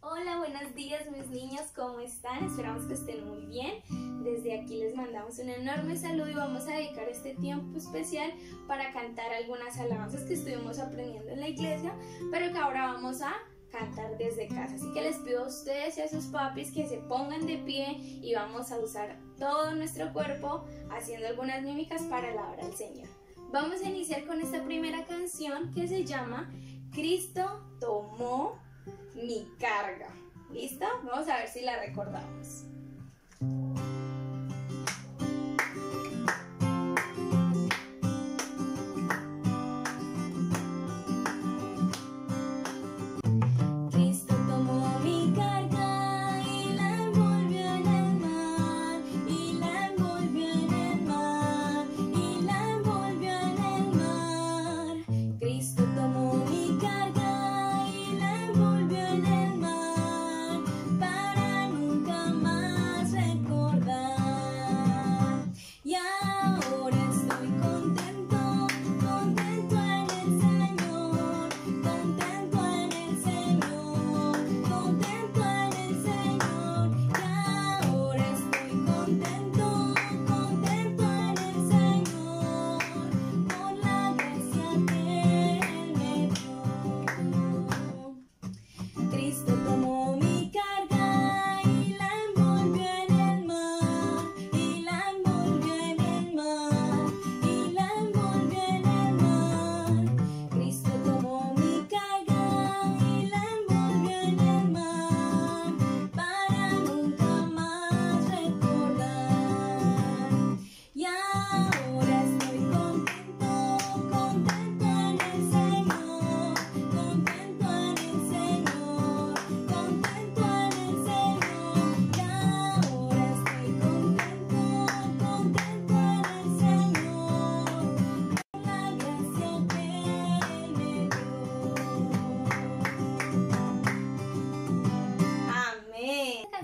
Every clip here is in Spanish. Hola, buenos días mis niños, ¿cómo están? Esperamos que estén muy bien. Desde aquí les mandamos un enorme saludo y vamos a dedicar este tiempo especial para cantar algunas alabanzas que estuvimos aprendiendo en la iglesia, pero que ahora vamos a cantar desde casa. Así que les pido a ustedes y a sus papis que se pongan de pie y vamos a usar todo nuestro cuerpo haciendo algunas mímicas para alabar al Señor. Vamos a iniciar con esta primera canción que se llama Cristo tomó mi carga. ¿Listo? Vamos a ver si la recordamos.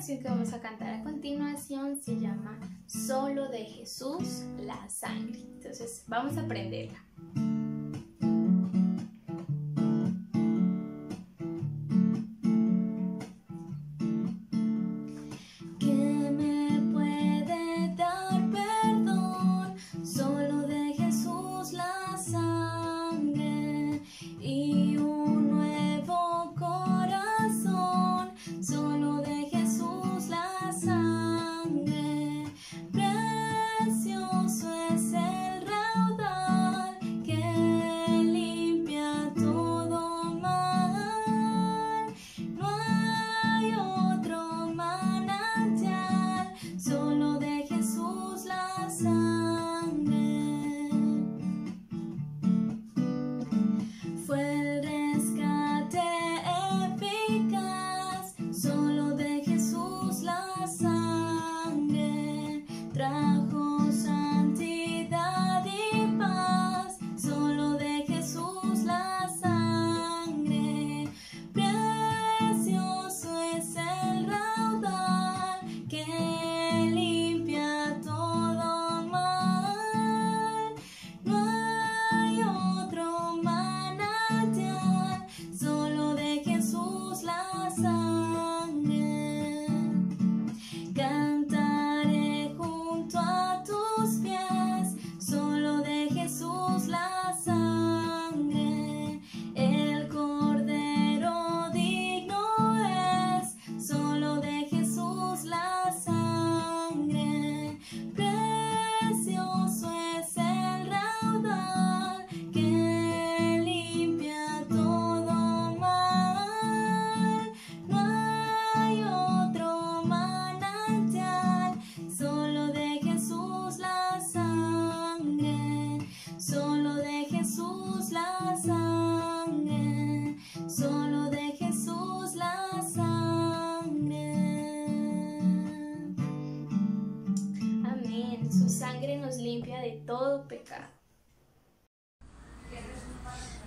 Que vamos a cantar a continuación se llama Solo de Jesús la sangre. Entonces vamos a aprenderla.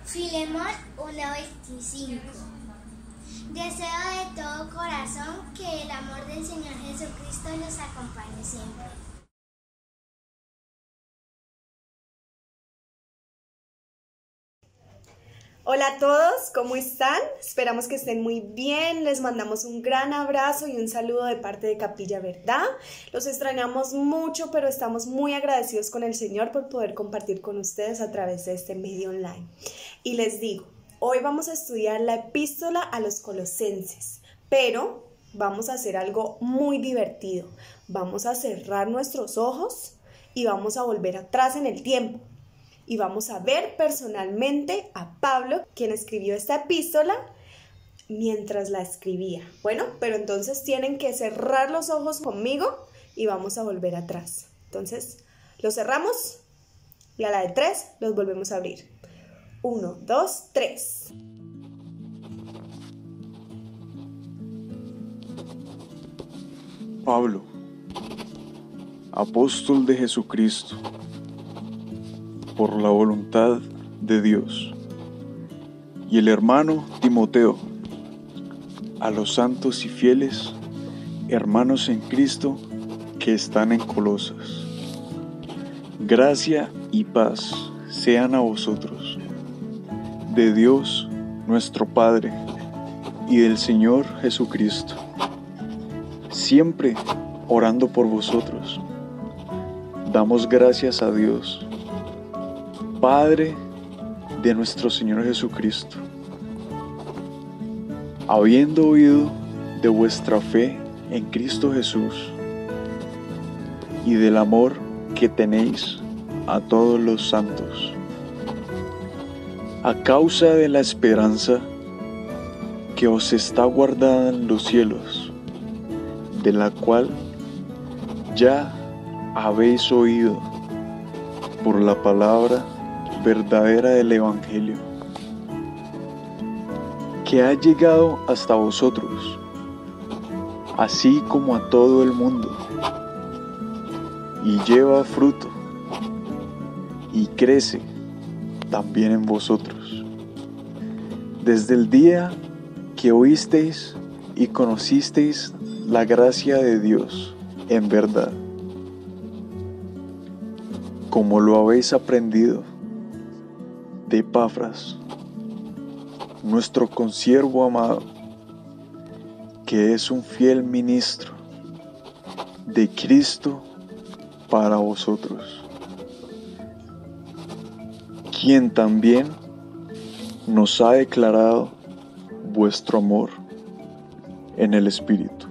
Filemón 1:25. Deseo de todo corazón que el amor del Señor Jesucristo los acompañe siempre. Hola a todos, ¿cómo están? Esperamos que estén muy bien, les mandamos un gran abrazo y un saludo de parte de Capilla Verdad. Los extrañamos mucho, pero estamos muy agradecidos con el Señor por poder compartir con ustedes a través de este medio online. Y les digo, hoy vamos a estudiar la Epístola a los Colosenses, pero vamos a hacer algo muy divertido. Vamos a cerrar nuestros ojos y vamos a volver atrás en el tiempo. Y vamos a ver personalmente a Pablo, quien escribió esta epístola, mientras la escribía. Bueno, pero entonces tienen que cerrar los ojos conmigo y vamos a volver atrás. Entonces, los cerramos y a la de 3 los volvemos a abrir. 1, 2, 3. Pablo, apóstol de Jesucristo, por la voluntad de Dios, y el hermano Timoteo, a los santos y fieles hermanos en Cristo que están en Colosas. Gracia y paz sean a vosotros, de Dios nuestro Padre y del Señor Jesucristo, siempre orando por vosotros. Damos gracias a Dios, Padre de nuestro Señor Jesucristo, habiendo oído de vuestra fe en Cristo Jesús y del amor que tenéis a todos los santos, a causa de la esperanza que os está guardada en los cielos, de la cual ya habéis oído por la palabra verdadera del Evangelio, que ha llegado hasta vosotros, así como a todo el mundo, y lleva fruto, y crece también en vosotros, desde el día que oísteis y conocisteis la gracia de Dios en verdad, como lo habéis aprendido de Epafras, nuestro consiervo amado, que es un fiel ministro de Cristo para vosotros, quien también nos ha declarado vuestro amor en el Espíritu.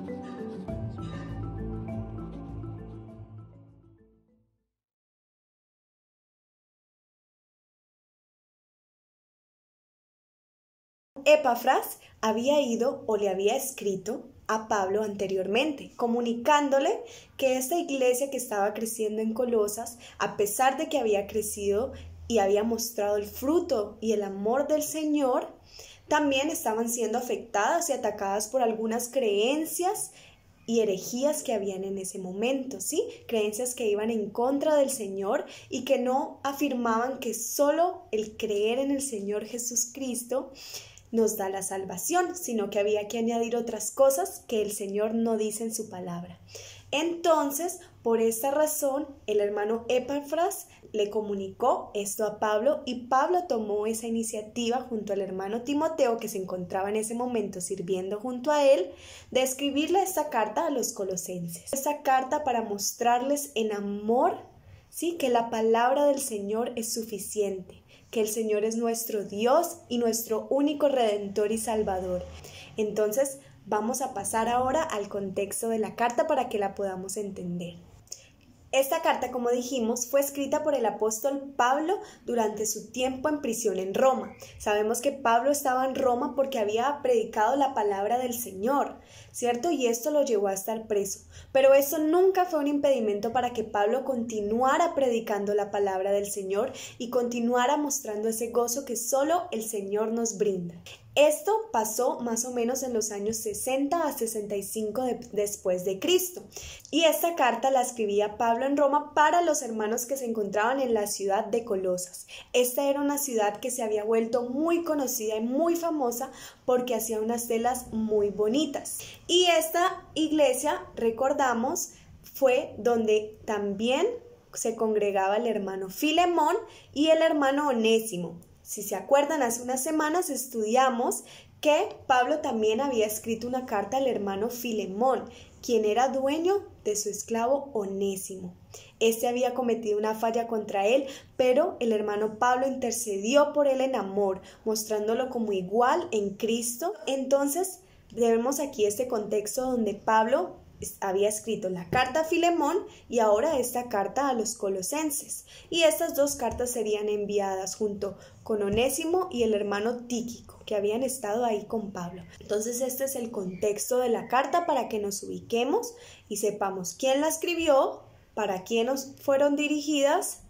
Epafras había ido o le había escrito a Pablo anteriormente, comunicándole que esta iglesia que estaba creciendo en Colosas, a pesar de que había crecido y había mostrado el fruto y el amor del Señor, también estaban siendo afectadas y atacadas por algunas creencias y herejías que habían en ese momento, ¿sí? Creencias que iban en contra del Señor y que no afirmaban que solo el creer en el Señor Jesucristo nos da la salvación, sino que había que añadir otras cosas que el Señor no dice en su palabra. Entonces, por esta razón, el hermano Epafras le comunicó esto a Pablo y Pablo tomó esa iniciativa junto al hermano Timoteo, que se encontraba en ese momento sirviendo junto a él, de escribirle esta carta a los colosenses. Esta carta para mostrarles en amor, ¿sí?, que la palabra del Señor es suficiente, que el Señor es nuestro Dios y nuestro único Redentor y Salvador. Entonces, vamos a pasar ahora al contexto de la carta para que la podamos entender. Esta carta, como dijimos, fue escrita por el apóstol Pablo durante su tiempo en prisión en Roma. Sabemos que Pablo estaba en Roma porque había predicado la palabra del Señor, ¿cierto? Y esto lo llevó a estar preso. Pero eso nunca fue un impedimento para que Pablo continuara predicando la palabra del Señor y continuara mostrando ese gozo que solo el Señor nos brinda. Esto pasó más o menos en los años 60 a 65 después de Cristo. Y esta carta la escribía Pablo en Roma para los hermanos que se encontraban en la ciudad de Colosas. Esta era una ciudad que se había vuelto muy conocida y muy famosa porque hacía unas telas muy bonitas. Y esta iglesia, recordamos, fue donde también se congregaba el hermano Filemón y el hermano Onésimo. Si se acuerdan, hace unas semanas estudiamos que Pablo también había escrito una carta al hermano Filemón, quien era dueño de su esclavo Onésimo. Este había cometido una falla contra él, pero el hermano Pablo intercedió por él en amor, mostrándolo como igual en Cristo. Entonces, vemos aquí este contexto donde Pablo había escrito la carta a Filemón y ahora esta carta a los Colosenses. Y estas dos cartas serían enviadas junto con Onésimo y el hermano Tíquico, que habían estado ahí con Pablo. Entonces este es el contexto de la carta para que nos ubiquemos y sepamos quién la escribió, para quién fueron dirigidas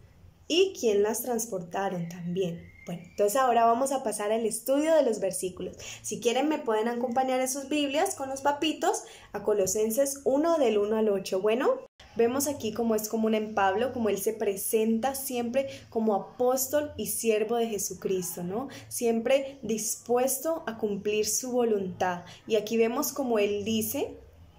y quién las transportaron también. Bueno, entonces ahora vamos a pasar al estudio de los versículos. Si quieren me pueden acompañar en sus Biblias con los papitos a Colosenses 1 del 1 al 8. Bueno, vemos aquí como es común en Pablo, como él se presenta siempre como apóstol y siervo de Jesucristo, ¿no? Siempre dispuesto a cumplir su voluntad. Y aquí vemos como él dice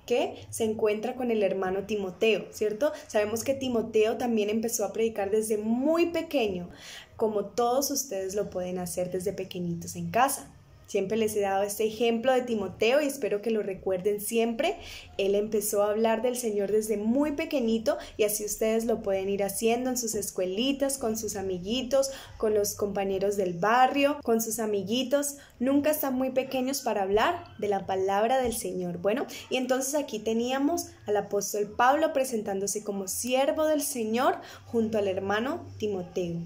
que se encuentra con el hermano Timoteo, ¿cierto? Sabemos que Timoteo también empezó a predicar desde muy pequeño, como todos ustedes lo pueden hacer desde pequeñitos en casa. Siempre les he dado este ejemplo de Timoteo y espero que lo recuerden siempre. Él empezó a hablar del Señor desde muy pequeñito y así ustedes lo pueden ir haciendo en sus escuelitas, con sus amiguitos, con los compañeros del barrio, con sus amiguitos. Nunca están muy pequeños para hablar de la palabra del Señor. Bueno, y entonces aquí teníamos al apóstol Pablo presentándose como siervo del Señor junto al hermano Timoteo.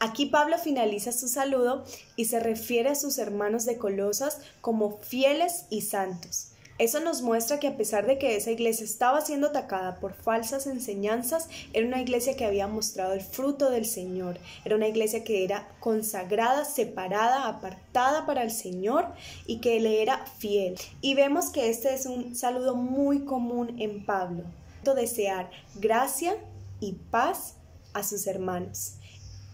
Aquí Pablo finaliza su saludo y se refiere a sus hermanos de Colosas como fieles y santos. Eso nos muestra que a pesar de que esa iglesia estaba siendo atacada por falsas enseñanzas, era una iglesia que había mostrado el fruto del Señor. Era una iglesia que era consagrada, separada, apartada para el Señor y que le era fiel. Y vemos que este es un saludo muy común en Pablo. Desear gracia y paz a sus hermanos.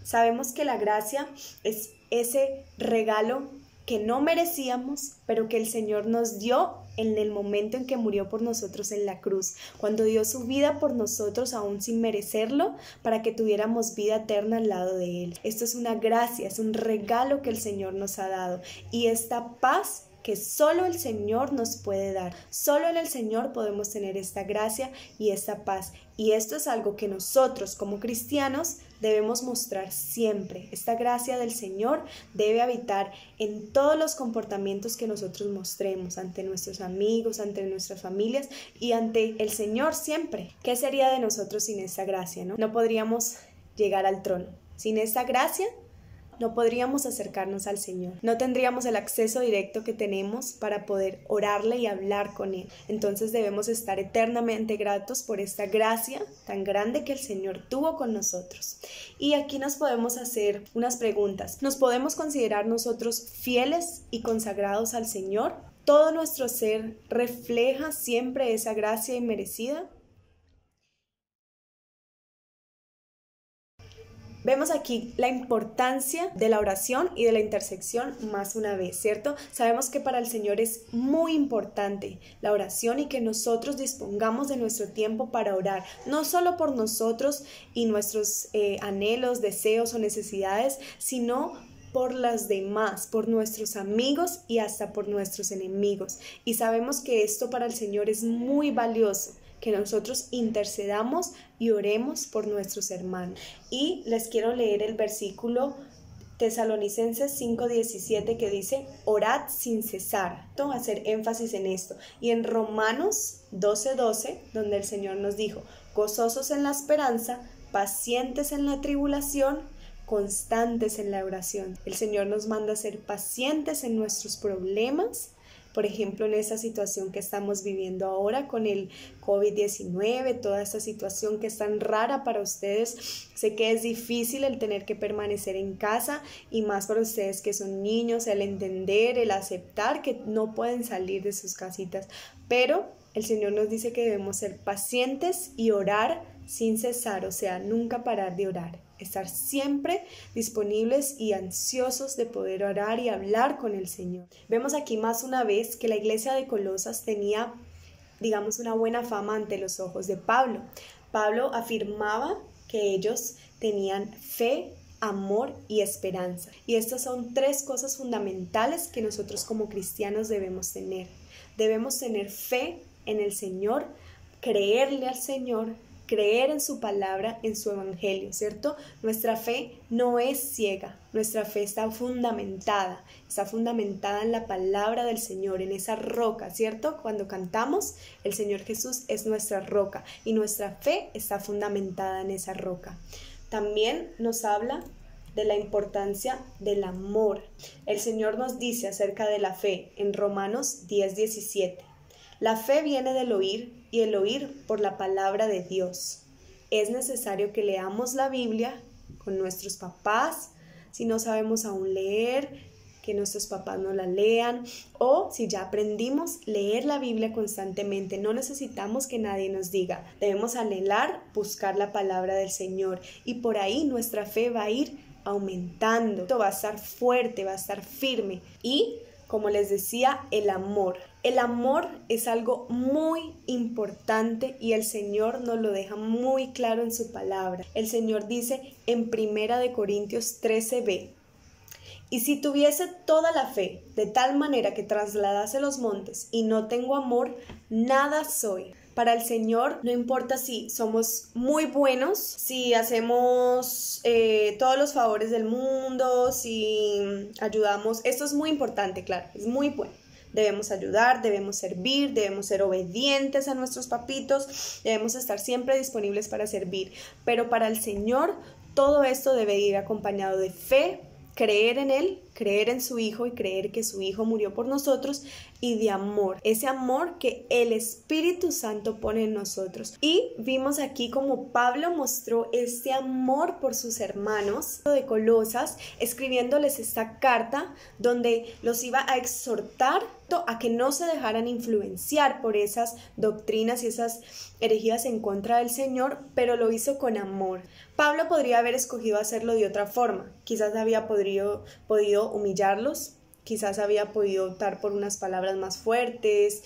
Sabemos que la gracia es ese regalo que no merecíamos, pero que el Señor nos dio en el momento en que murió por nosotros en la cruz, cuando dio su vida por nosotros aún sin merecerlo, para que tuviéramos vida eterna al lado de Él. Esto es una gracia, es un regalo que el Señor nos ha dado, y esta paz que solo el Señor nos puede dar. Solo en el Señor podemos tener esta gracia y esta paz. Y esto es algo que nosotros como cristianos debemos mostrar siempre. Esta gracia del Señor debe habitar en todos los comportamientos que nosotros mostremos ante nuestros amigos, ante nuestras familias y ante el Señor siempre. ¿Qué sería de nosotros sin esta gracia, no? No podríamos llegar al trono. Sin esta gracia no podríamos acercarnos al Señor, no tendríamos el acceso directo que tenemos para poder orarle y hablar con Él. Entonces debemos estar eternamente gratos por esta gracia tan grande que el Señor tuvo con nosotros. Y aquí nos podemos hacer unas preguntas. ¿Nos podemos considerar nosotros fieles y consagrados al Señor? ¿Todo nuestro ser refleja siempre esa gracia inmerecida? Vemos aquí la importancia de la oración y de la intersección más una vez, ¿cierto? Sabemos que para el Señor es muy importante la oración y que nosotros dispongamos de nuestro tiempo para orar, no solo por nosotros y nuestros anhelos, deseos o necesidades, sino por las demás, por nuestros amigos y hasta por nuestros enemigos. Y sabemos que esto para el Señor es muy valioso, que nosotros intercedamos y oremos por nuestros hermanos. Y les quiero leer el versículo Tesalonicenses 5:17 que dice: orad sin cesar. Tengo que hacer énfasis en esto. Y en Romanos 12:12, donde el Señor nos dijo: gozosos en la esperanza, pacientes en la tribulación, constantes en la oración. El Señor nos manda a ser pacientes en nuestros problemas. Por ejemplo, en esta situación que estamos viviendo ahora con el COVID-19, toda esta situación que es tan rara para ustedes. Sé que es difícil el tener que permanecer en casa y más para ustedes que son niños, el entender, el aceptar que no pueden salir de sus casitas. Pero el Señor nos dice que debemos ser pacientes y orar sin cesar, o sea, nunca parar de orar. Estar siempre disponibles y ansiosos de poder orar y hablar con el Señor. Vemos aquí más una vez que la iglesia de Colosas tenía, digamos, una buena fama ante los ojos de Pablo. Pablo afirmaba que ellos tenían fe amor y esperanza. Y estas son tres cosas fundamentales que nosotros como cristianos debemos tener. Debemos tener fe en el Señor, creerle al Señor, creer en su palabra, en su evangelio, ¿cierto? Nuestra fe no es ciega, nuestra fe está fundamentada en la palabra del Señor, en esa roca, ¿cierto? Cuando cantamos, el Señor Jesús es nuestra roca y nuestra fe está fundamentada en esa roca. También nos habla de la importancia del amor. El Señor nos dice acerca de la fe en Romanos 10:17. La fe viene del oír y el oír por la palabra de Dios. Es necesario que leamos la Biblia con nuestros papás, si no sabemos aún leer, que nuestros papás no la lean, o si ya aprendimos, leer la Biblia constantemente. No necesitamos que nadie nos diga. Debemos anhelar buscar la palabra del Señor y por ahí nuestra fe va a ir aumentando. Esto va a estar fuerte, va a estar firme. Y como les decía, el amor. El amor es algo muy importante y el Señor nos lo deja muy claro en su palabra. El Señor dice en 1 Corintios 13:b, y si tuviese toda la fe, de tal manera que trasladase los montes y no tengo amor, nada soy. Para el Señor no importa si somos muy buenos, si hacemos todos los favores del mundo, si ayudamos. Esto es muy importante, claro, es muy bueno. Debemos ayudar, debemos servir, debemos ser obedientes a nuestros papitos, debemos estar siempre disponibles para servir. Pero para el Señor todo esto debe ir acompañado de fe, creer en Él, creer en su Hijo y creer que su Hijo murió por nosotros, y de amor, ese amor que el Espíritu Santo pone en nosotros. Y vimos aquí como Pablo mostró este amor por sus hermanos de Colosas, escribiéndoles esta carta donde los iba a exhortar a que no se dejaran influenciar por esas doctrinas y esas herejías en contra del Señor, pero lo hizo con amor. Pablo podría haber escogido hacerlo de otra forma, quizás había podido humillarlos, quizás había podido optar por unas palabras más fuertes,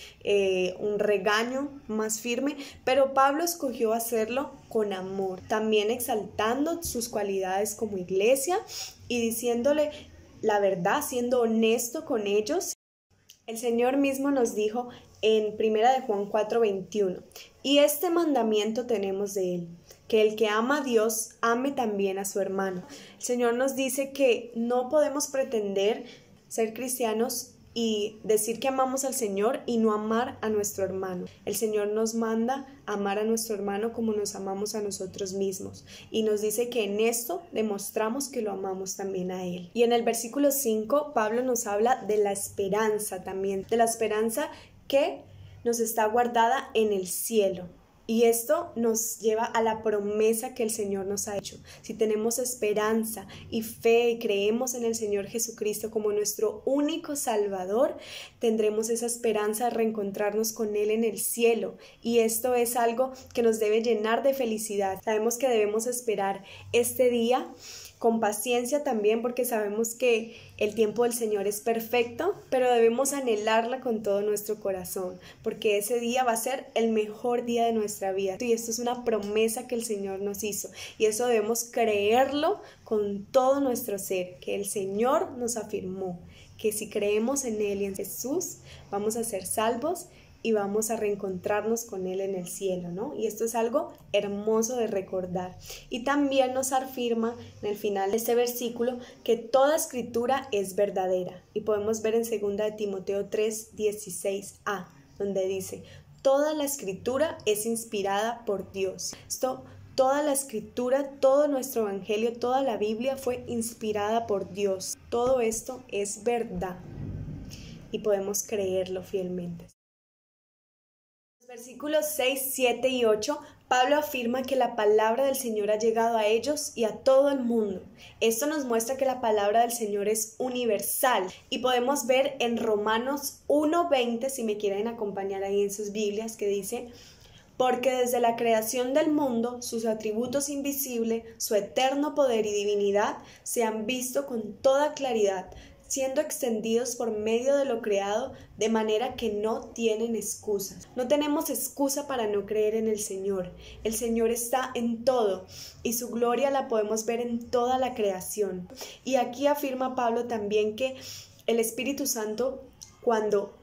un regaño más firme, pero Pablo escogió hacerlo con amor, también exaltando sus cualidades como iglesia y diciéndole la verdad, siendo honesto con ellos. El Señor mismo nos dijo en 1 Juan 4:21, y este mandamiento tenemos de Él, que el que ama a Dios ame también a su hermano. El Señor nos dice que no podemos pretender ser cristianos y decir que amamos al Señor y no amar a nuestro hermano. El Señor nos manda amar a nuestro hermano como nos amamos a nosotros mismos, y nos dice que en esto demostramos que lo amamos también a Él. Y en el versículo 5 Pablo nos habla de la esperanza también, de la esperanza que nos está guardada en el cielo. Y esto nos lleva a la promesa que el Señor nos ha hecho. Si tenemos esperanza y fe y creemos en el Señor Jesucristo como nuestro único Salvador, tendremos esa esperanza de reencontrarnos con Él en el cielo. Y esto es algo que nos debe llenar de felicidad. Sabemos que debemos esperar este día con paciencia también, porque sabemos que el tiempo del Señor es perfecto, pero debemos anhelarla con todo nuestro corazón, porque ese día va a ser el mejor día de nuestra vida. Y esto es una promesa que el Señor nos hizo, y eso debemos creerlo con todo nuestro ser, que el Señor nos afirmó, que si creemos en Él y en Jesús, vamos a ser salvos y vamos a reencontrarnos con Él en el cielo, ¿no? Y esto es algo hermoso de recordar. Y también nos afirma en el final de este versículo que toda escritura es verdadera. Y podemos ver en 2 Timoteo 3:16a, donde dice, toda la escritura es inspirada por Dios. Esto, toda la escritura, todo nuestro evangelio, toda la Biblia fue inspirada por Dios. Todo esto es verdad y podemos creerlo fielmente. Versículos 6, 7 y 8, Pablo afirma que la palabra del Señor ha llegado a ellos y a todo el mundo. Esto nos muestra que la palabra del Señor es universal y podemos ver en Romanos 1:20, si me quieren acompañar ahí en sus Biblias, que dice, porque desde la creación del mundo, sus atributos invisibles, su eterno poder y divinidad se han visto con toda claridad, siendo extendidos por medio de lo creado, de manera que no tienen excusas. No tenemos excusa para no creer en el Señor. El Señor está en todo y su gloria la podemos ver en toda la creación. Y aquí afirma Pablo también que el Espíritu Santo, cuando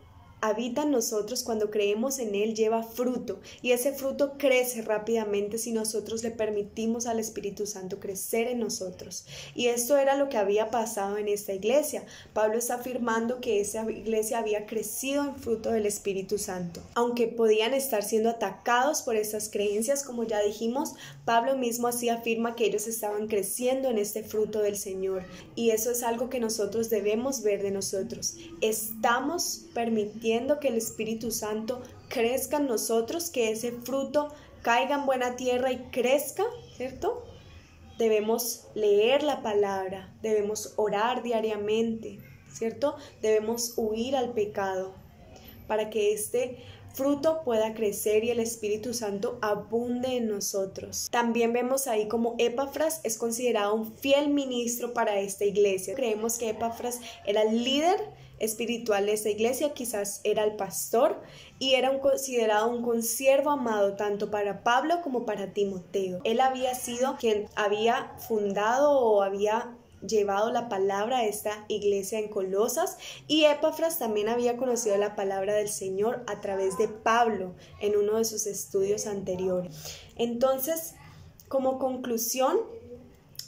habita en nosotros, cuando creemos en Él, lleva fruto, y ese fruto crece rápidamente si nosotros le permitimos al Espíritu Santo crecer en nosotros. Y esto era lo que había pasado en esta iglesia. Pablo está afirmando que esa iglesia había crecido en fruto del Espíritu Santo. Aunque podían estar siendo atacados por estas creencias, como ya dijimos, Pablo mismo así afirma que ellos estaban creciendo en este fruto del Señor, y eso es algo que nosotros debemos ver de nosotros. Estamos permitiendo que el Espíritu Santo crezca en nosotros, que ese fruto caiga en buena tierra y crezca, ¿cierto? Debemos leer la palabra, debemos orar diariamente, ¿cierto? Debemos huir al pecado para que este fruto pueda crecer y el Espíritu Santo abunde en nosotros. También vemos ahí como Epafras es considerado un fiel ministro para esta iglesia. Creemos que Epafras era el líder espiritual de esta iglesia, quizás era el pastor, y era considerado un consiervo amado tanto para Pablo como para Timoteo. Él había sido quien había fundado o había llevado la palabra a esta iglesia en Colosas, y Epafras también había conocido la palabra del Señor a través de Pablo en uno de sus estudios anteriores. Entonces, como conclusión,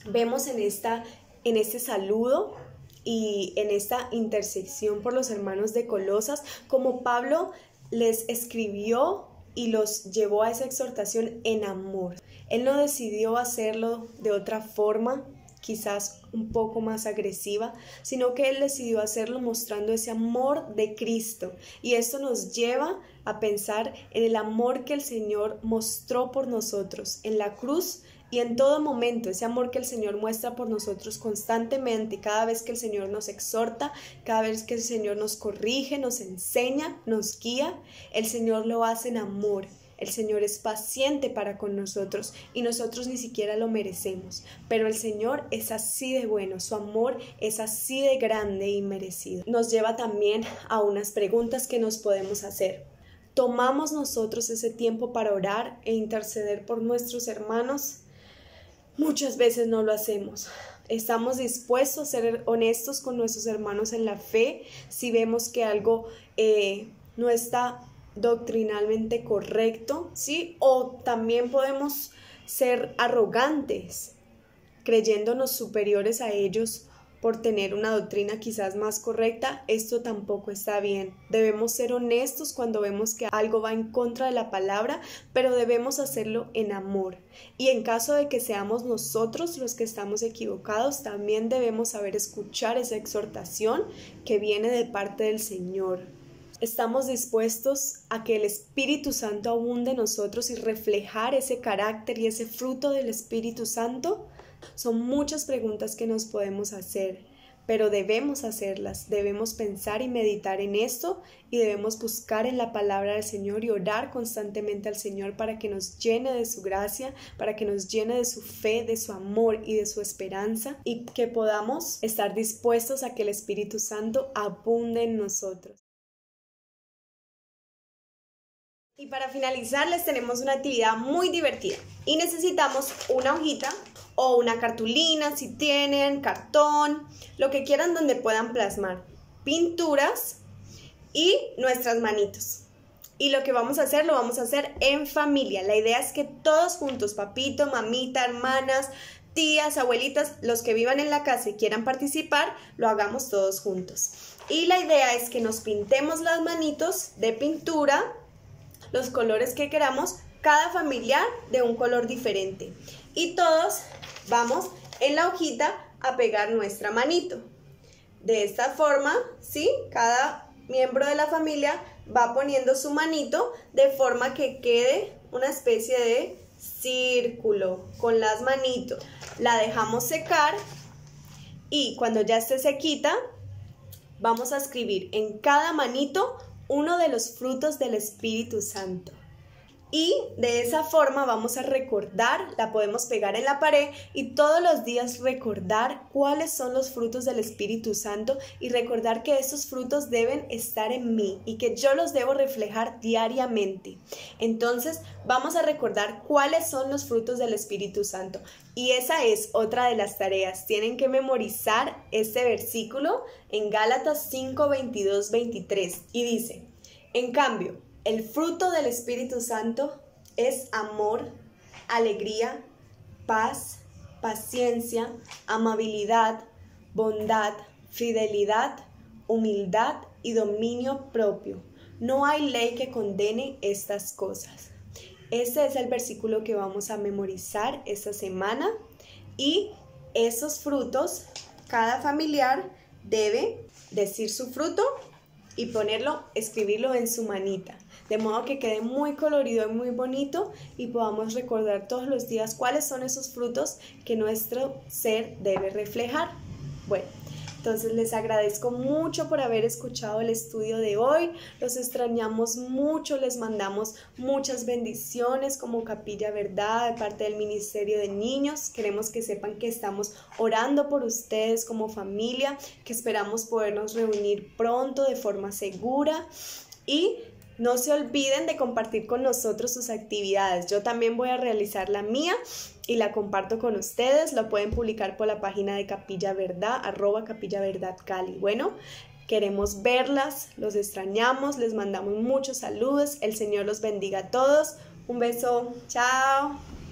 vemos en este saludo y en esta intercesión por los hermanos de Colosas, como Pablo les escribió y los llevó a esa exhortación en amor. Él no decidió hacerlo de otra forma, quizás un poco más agresiva, sino que él decidió hacerlo mostrando ese amor de Cristo. Y esto nos lleva a pensar en el amor que el Señor mostró por nosotros en la cruz y en todo momento, ese amor que el Señor muestra por nosotros constantemente, cada vez que el Señor nos exhorta, cada vez que el Señor nos corrige, nos enseña, nos guía, el Señor lo hace en amor. El Señor es paciente para con nosotros y nosotros ni siquiera lo merecemos, pero el Señor es así de bueno, su amor es así de grande y merecido. Nos lleva también a unas preguntas que nos podemos hacer. ¿Tomamos nosotros ese tiempo para orar e interceder por nuestros hermanos? Muchas veces no lo hacemos. Estamos dispuestos a ser honestos con nuestros hermanos en la fe si vemos que algo no está doctrinalmente correcto, ¿sí? O también podemos ser arrogantes, creyéndonos superiores a ellos por tener una doctrina quizás más correcta. Esto tampoco está bien. Debemos ser honestos cuando vemos que algo va en contra de la palabra, pero debemos hacerlo en amor. Y en caso de que seamos nosotros los que estamos equivocados, también debemos saber escuchar esa exhortación que viene de parte del Señor. Estamos dispuestos a que el Espíritu Santo abunde en nosotros y reflejar ese carácter y ese fruto del Espíritu Santo. Son muchas preguntas que nos podemos hacer, pero debemos hacerlas, debemos pensar y meditar en esto y debemos buscar en la palabra del Señor y orar constantemente al Señor para que nos llene de su gracia, para que nos llene de su fe, de su amor y de su esperanza, y que podamos estar dispuestos a que el Espíritu Santo abunde en nosotros. Y para finalizar les tenemos una actividad muy divertida y necesitamos una hojita o una cartulina, si tienen, cartón, lo que quieran donde puedan plasmar pinturas y nuestras manitos. Y lo que vamos a hacer, lo vamos a hacer en familia. La idea es que todos juntos, papito, mamita, hermanas, tías, abuelitas, los que vivan en la casa y quieran participar, lo hagamos todos juntos. Y la idea es que nos pintemos las manitos de pintura, los colores que queramos, cada familiar de un color diferente. Y todos vamos en la hojita a pegar nuestra manito. De esta forma, ¿sí? Cada miembro de la familia va poniendo su manito de forma que quede una especie de círculo con las manitos. La dejamos secar y cuando ya esté sequita, vamos a escribir en cada manito uno de los frutos del Espíritu Santo. y de esa forma vamos a recordar, la podemos pegar en la pared y todos los días recordar cuáles son los frutos del Espíritu Santo y recordar que esos frutos deben estar en mí y que yo los debo reflejar diariamente. Entonces vamos a recordar cuáles son los frutos del Espíritu Santo y esa es otra de las tareas. Tienen que memorizar este versículo en Gálatas 5, 22, 23 y dice: en cambio, el fruto del Espíritu Santo es amor, alegría, paz, paciencia, amabilidad, bondad, fidelidad, humildad y dominio propio. No hay ley que condene estas cosas. Este es el versículo que vamos a memorizar esta semana y esos frutos, cada familiar debe decir su fruto y ponerlo, escribirlo en su manita, de modo que quede muy colorido y muy bonito y podamos recordar todos los días cuáles son esos frutos que nuestro ser debe reflejar. Bueno, entonces les agradezco mucho por haber escuchado el estudio de hoy, los extrañamos mucho, les mandamos muchas bendiciones como Capilla Verdad, de parte del Ministerio de Niños. Queremos que sepan que estamos orando por ustedes como familia, que esperamos podernos reunir pronto de forma segura y no se olviden de compartir con nosotros sus actividades. Yo también voy a realizar la mía y la comparto con ustedes. Lo pueden publicar por la página de Capilla Verdad, @Capilla Verdad Cali. Bueno, queremos verlas, los extrañamos, les mandamos muchos saludos. El Señor los bendiga a todos. Un beso, chao.